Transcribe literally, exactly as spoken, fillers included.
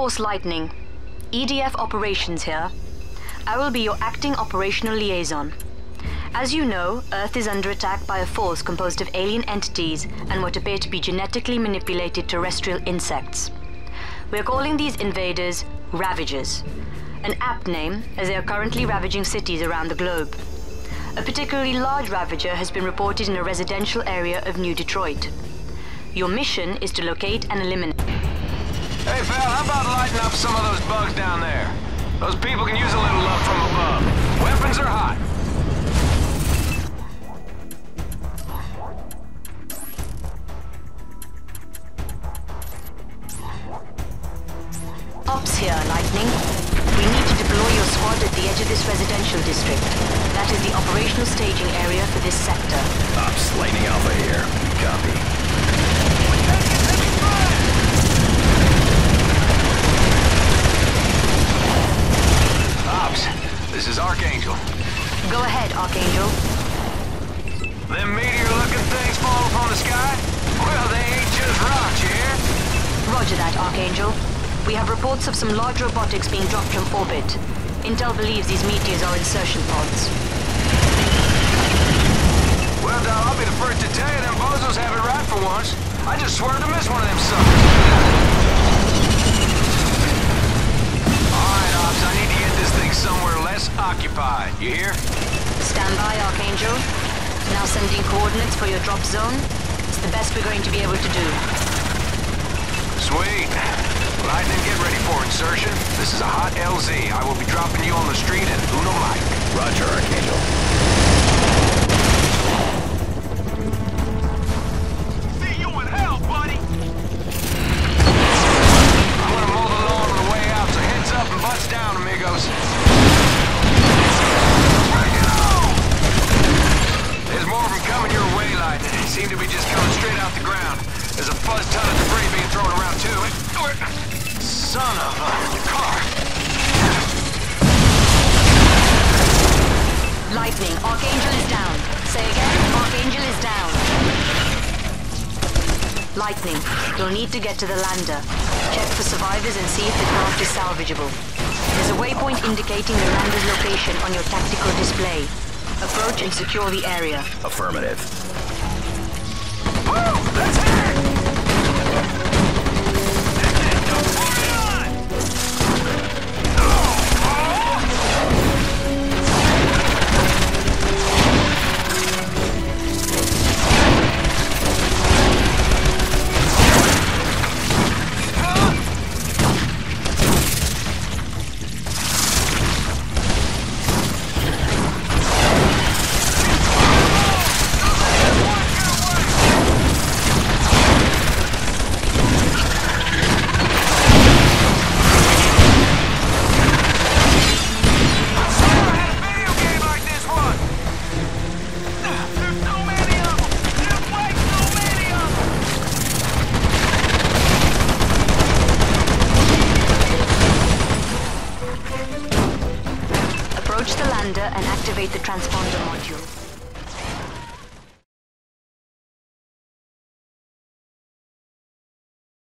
Force Lightning. E D F operations here. I will be your acting operational liaison. As you know, Earth is under attack by a force composed of alien entities and what appear to be genetically manipulated terrestrial insects. We are calling these invaders Ravagers, an apt name as they are currently ravaging cities around the globe. A particularly large Ravager has been reported in a residential area of New Detroit. Your mission is to locate and eliminate... Hey, pal, how about lighting up some of those bugs down there? Those people can use a little love from above. Weapons are hot. Ops here, Lightning. We need to deploy your squad at the edge of this residential district. That is the operational staging area for this sector. Ops, Lightning Alpha here. Copy. Ops, this is Archangel. Go ahead, Archangel. Them meteor-looking things fall from the sky? Well, they ain't just rocks, you hear? Roger that, Archangel. We have reports of some large robotics being dropped from orbit. Intel believes these meteors are insertion pods. Well, now, I'll be the first to tell you them bozos have it right for once. I just swerved to miss one of them suckers. Alright, Ops, I need to get this thing somewhere less occupied. You hear? Stand by, Archangel. Now sending coordinates for your drop zone. It's the best we're going to be able to do. Sweet. Lightning, get ready for insertion. This is a hot L Z. I will be dropping you on the street at Uno Light. Roger, Archangel. See you in hell, buddy! I'm gonna mow the lawn on the way out, so heads up and butts down, amigos. Bring it on! There's more of them coming your way, Lightning. They seem to be just coming straight out the ground. There's a fuzz ton of debris being thrown around, too. Son of a car! Lightning, Archangel is down. Say again, Archangel is down. Lightning, you'll need to get to the lander. Check for survivors and see if the craft is salvageable. There's a waypoint indicating the lander's location on your tactical display. Approach and secure the area. Affirmative. Woo! Let's hit it! Approach the lander and activate the transponder module.